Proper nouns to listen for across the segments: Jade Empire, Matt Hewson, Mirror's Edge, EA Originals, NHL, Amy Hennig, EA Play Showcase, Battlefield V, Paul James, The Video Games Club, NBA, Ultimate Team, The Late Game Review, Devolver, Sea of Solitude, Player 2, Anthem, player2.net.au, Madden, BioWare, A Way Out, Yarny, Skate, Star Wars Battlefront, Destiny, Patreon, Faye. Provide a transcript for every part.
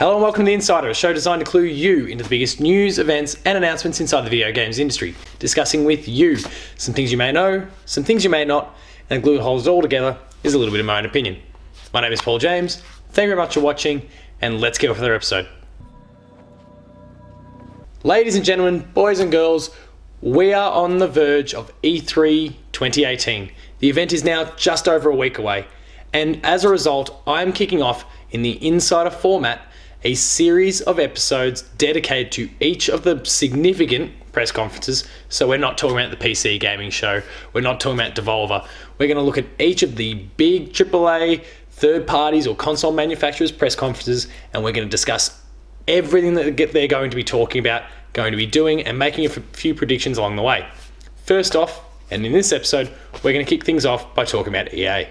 Hello and welcome to The Insider, a show designed to clue you into the biggest news, events and announcements inside the video games industry, discussing with you some things you may know, some things you may not, and glue holes all together is a little bit of my own opinion. My name is Paul James, thank you very much for watching, and let's get on with another episode. Ladies and gentlemen, boys and girls, we are on the verge of E3 2018. The event is now just over a week away, and as a result, I'm kicking off in the Insider format a series of episodes dedicated to each of the significant press conferences. So we're not talking about the PC gaming show, we're not talking about Devolver, we're going to look at each of the big AAA third parties or console manufacturers press conferences, and we're going to discuss everything that they're going to be talking about, going to be doing, and making a few predictions along the way. First off, and in this episode, we're going to kick things off by talking about EA.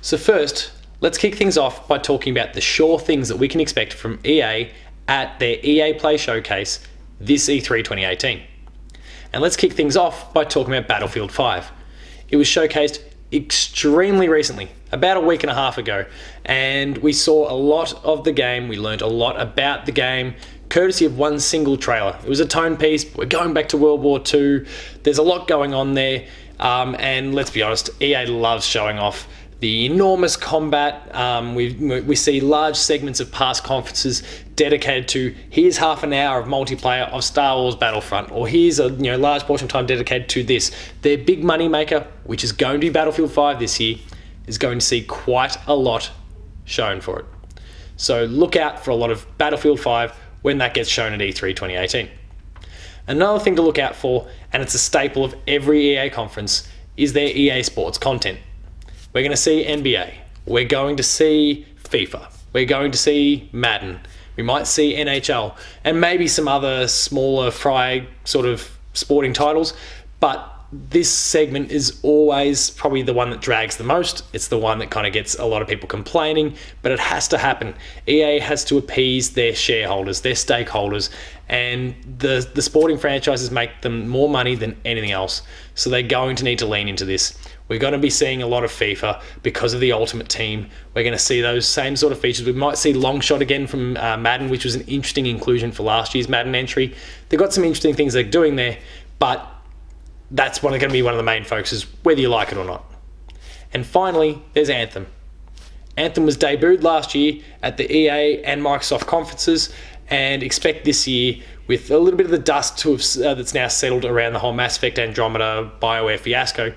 So first, let's kick things off by talking about the sure things that we can expect from EA at their EA Play Showcase this E3 2018. And let's kick things off by talking about Battlefield V. It was showcased extremely recently, about a week and a half ago, and we saw a lot of the game, we learned a lot about the game, courtesy of one single trailer. It was a tone piece, we're going back to World War II, there's a lot going on there, and let's be honest, EA loves showing off the enormous combat. We see large segments of past conferences dedicated to here's half an hour of multiplayer of Star Wars Battlefront, or here's a large portion of time dedicated to this. Their big money maker, which is going to be Battlefield 5 this year, is going to see quite a lot shown for it. So look out for a lot of Battlefield 5 when that gets shown at E3 2018. Another thing to look out for, and it's a staple of every EA conference, is their EA Sports content. We're going to see NBA, we're going to see FIFA, we're going to see Madden, we might see NHL, and maybe some other smaller fry sort of sporting titles, but this segment is always probably the one that drags the most. It's the one that kind of gets a lot of people complaining, but it has to happen. EA has to appease their shareholders, their stakeholders, and the sporting franchises make them more money than anything else, so they're going to need to lean into this. We're going to be seeing a lot of FIFA because of the Ultimate Team. We're going to see those same sort of features. We might see Longshot again from Madden, which was an interesting inclusion for last year's Madden entry. They've got some interesting things they're doing there, but that's going to be one of the main focuses, whether you like it or not. And finally, there's Anthem. Anthem was debuted last year at the EA and Microsoft conferences, and expect this year, with a little bit of the dust to have, that's now settled around the whole Mass Effect Andromeda BioWare fiasco.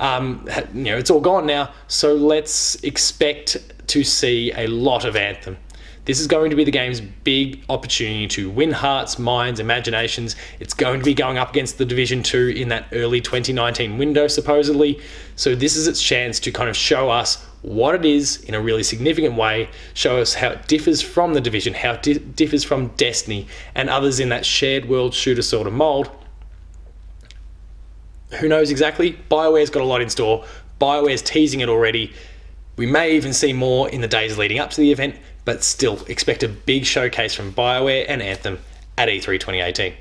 It's all gone now, so let's expect to see a lot of Anthem. This is going to be the game's big opportunity to win hearts, minds, imaginations. It's going to be going up against the Division 2 in that early 2019 window, supposedly. So this is its chance to kind of show us what it is in a really significant way, show us how it differs from the Division, how it differs from Destiny and others in that shared world shooter sort of mold. Who knows exactly? BioWare's got a lot in store. BioWare's teasing it already. We may even see more in the days leading up to the event, but still expect a big showcase from BioWare and Anthem at E3 2018.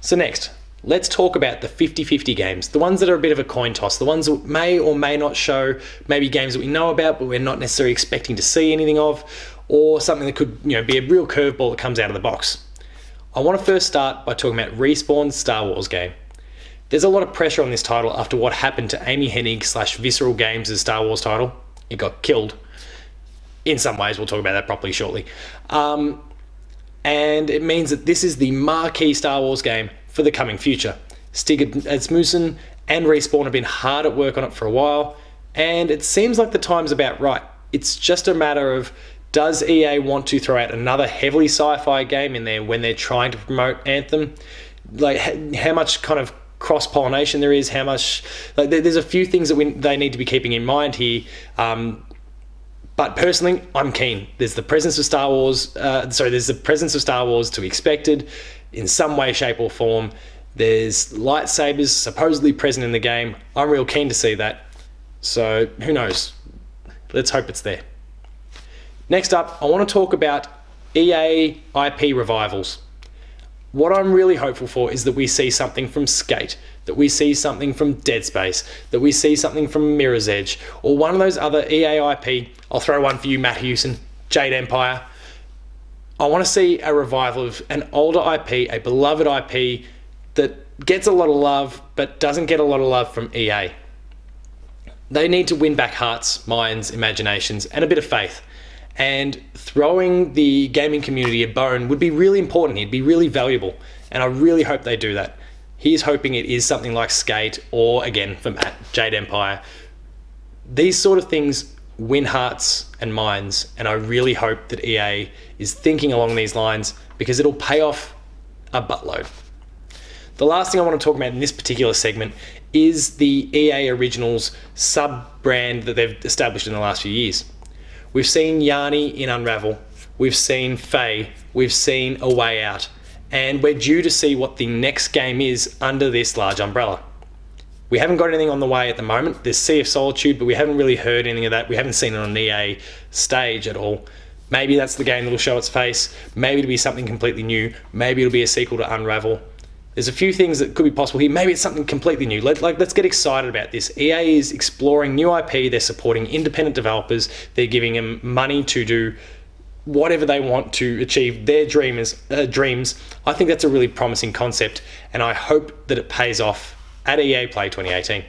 So next, let's talk about the 50-50 games, the ones that are a bit of a coin toss, the ones that may or may not show, maybe games that we know about but we're not necessarily expecting to see anything of, or something that could be a real curveball that comes out of the box. I want to first start by talking about Respawn's Star Wars game. There's a lot of pressure on this title after what happened to Amy Hennig / Visceral Games' Star Wars title. It got killed. In some ways, we'll talk about that properly shortly. And it means that this is the marquee Star Wars game for the coming future. Stig Asmussen and Respawn have been hard at work on it for a while, and it seems like the time's about right. It's just a matter of, does EA want to throw out another heavily sci-fi game in there when they're trying to promote Anthem? Like, how much kind of cross-pollination there is, how much, like, there's a few things that they need to be keeping in mind here. But personally, I'm keen. There's the presence of Star Wars, there's the presence of Star Wars to be expected in some way, shape or form. There's lightsabers supposedly present in the game. I'm real keen to see that. So who knows? Let's hope it's there. Next up, I want to talk about EA IP revivals. What I'm really hopeful for is that we see something from Skate, that we see something from Dead Space, that we see something from Mirror's Edge, or one of those other EA IP. I'll throw one for you, Matt Hewson, Jade Empire. I want to see a revival of an older IP, a beloved IP that gets a lot of love, but doesn't get a lot of love from EA. They need to win back hearts, minds, imaginations, and a bit of faith. And throwing the gaming community a bone would be really important. It'd be really valuable, and I really hope they do that. Here's hoping it is something like Skate, or again for Matt, Jade Empire. These sort of things win hearts and minds, and I really hope that EA is thinking along these lines, because it'll pay off a buttload. The last thing I want to talk about in this particular segment is the EA Originals sub-brand that they've established in the last few years. We've seen Yarny in Unravel, we've seen Faye, we've seen A Way Out, and we're due to see what the next game is under this large umbrella. We haven't got anything on the way at the moment. There's Sea of Solitude, but we haven't really heard anything of that. We haven't seen it on an EA stage at all. Maybe that's the game that'll show its face, maybe it'll be something completely new, maybe it'll be a sequel to Unravel. There's a few things that could be possible here. Maybe it's something completely new. Let's get excited about this. EA is exploring new IP. They're supporting independent developers. They're giving them money to do whatever they want to achieve their dreams. I think that's a really promising concept, and I hope that it pays off at EA Play 2018.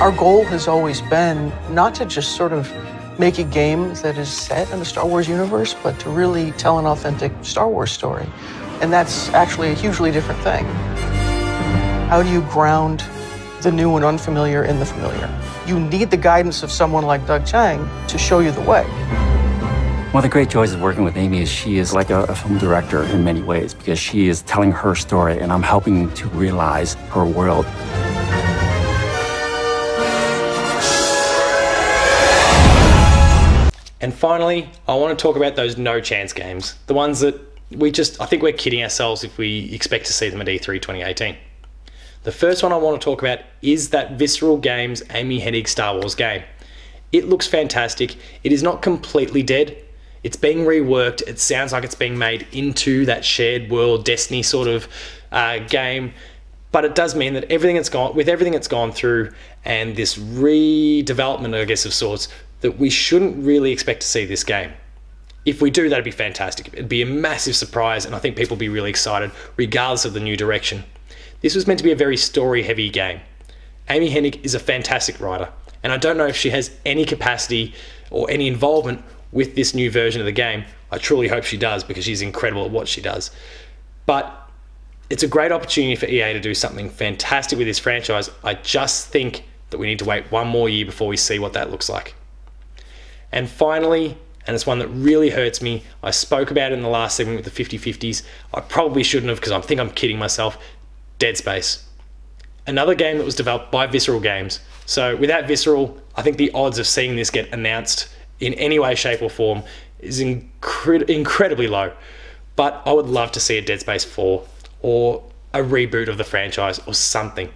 Our goal has always been not to just sort of make a game that is set in the Star Wars universe, but to really tell an authentic Star Wars story. And that's actually a hugely different thing. How do you ground the new and unfamiliar in the familiar? You need the guidance of someone like Doug Chang to show you the way. One of the great joys of working with Amy is she is like a film director in many ways, because she is telling her story and I'm helping to realize her world. And finally, I want to talk about those no chance games, the ones that I think we're kidding ourselves if we expect to see them at E3 2018. The first one I want to talk about is that Visceral Games Amy Hennig Star Wars game. It looks fantastic. It is not completely dead. It's being reworked. It sounds like it's being made into that shared world Destiny sort of game, but it does mean that everything it's gone through and this redevelopment, I guess, of sorts, that we shouldn't really expect to see this game. If we do, that'd be fantastic. It'd be a massive surprise, and I think people would be really excited, regardless of the new direction. This was meant to be a very story-heavy game. Amy Hennig is a fantastic writer, and I don't know if she has any capacity or any involvement with this new version of the game. I truly hope she does, because she's incredible at what she does. But it's a great opportunity for EA to do something fantastic with this franchise. I just think that we need to wait one more year before we see what that looks like. And finally, and it's one that really hurts me, I spoke about it in the last segment with the 50/50s. I probably shouldn't have, because I think I'm kidding myself. Dead Space. Another game that was developed by Visceral Games. So without Visceral, I think the odds of seeing this get announced in any way, shape or form is incredibly low. But I would love to see a Dead Space 4 or a reboot of the franchise or something.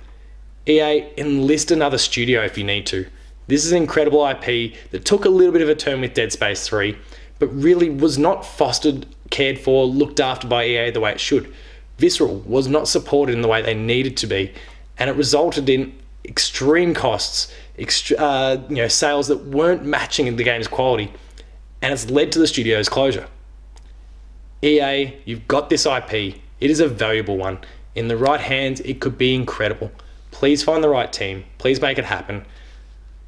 EA, enlist another studio if you need to. This is an incredible IP that took a little bit of a turn with Dead Space 3, but really was not fostered, cared for, looked after by EA the way it should. Visceral was not supported in the way they needed to be, and it resulted in extreme costs, sales that weren't matching the game's quality, and it's led to the studio's closure. EA, you've got this IP. It is a valuable one. In the right hands, it could be incredible. Please find the right team. Please make it happen.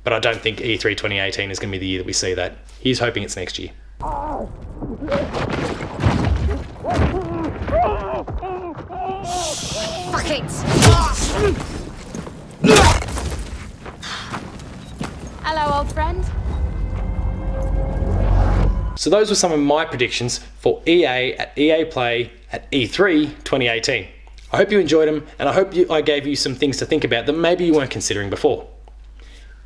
But I don't think E3 2018 is going to be the year that we see that. He's hoping it's next year. Fuck it! Hello, old friend. So those were some of my predictions for EA at EA Play at E3 2018. I hope you enjoyed them, and I hope I gave you some things to think about that maybe you weren't considering before.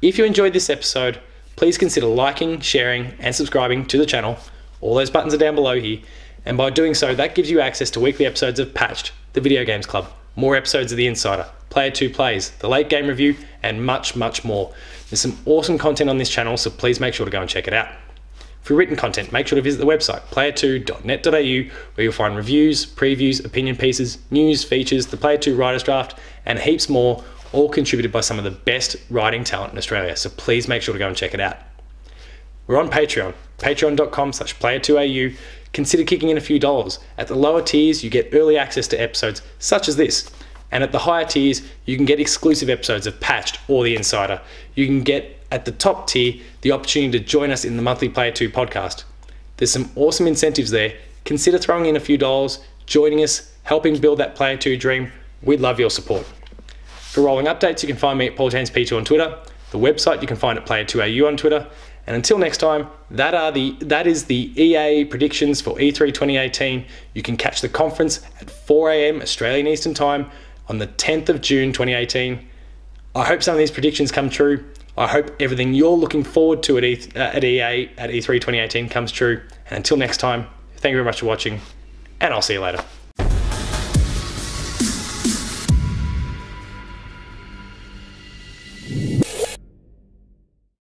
If you enjoyed this episode, please consider liking, sharing, and subscribing to the channel. All those buttons are down below here, and by doing so, that gives you access to weekly episodes of Patched, the video games club. more episodes of The Insider, Player 2 Plays, the late game review, and much, much more. There's some awesome content on this channel, so please make sure to go and check it out. For written content, make sure to visit the website, player2.net.au, where you'll find reviews, previews, opinion pieces, news, features, the Player 2 Writer's Draft, and heaps more, all contributed by some of the best writing talent in Australia, so please make sure to go and check it out. We're on Patreon, patreon.com/player2au. Consider kicking in a few dollars. At the lower tiers, you get early access to episodes such as this, and at the higher tiers, you can get exclusive episodes of Patched or The Insider. You can get, at the top tier, the opportunity to join us in the monthly Player 2 podcast. There's some awesome incentives there. Consider throwing in a few dollars, joining us, helping build that Player 2 dream. We'd love your support. For rolling updates, you can find me at Paul James P2 on Twitter. The website you can find at Player2AU on Twitter. And until next time, that is the EA predictions for E3 2018. You can catch the conference at 4 AM Australian Eastern Time on the 10th of June 2018. I hope some of these predictions come true. I hope everything you're looking forward to at EA at E3 2018 comes true. And until next time, thank you very much for watching, and I'll see you later.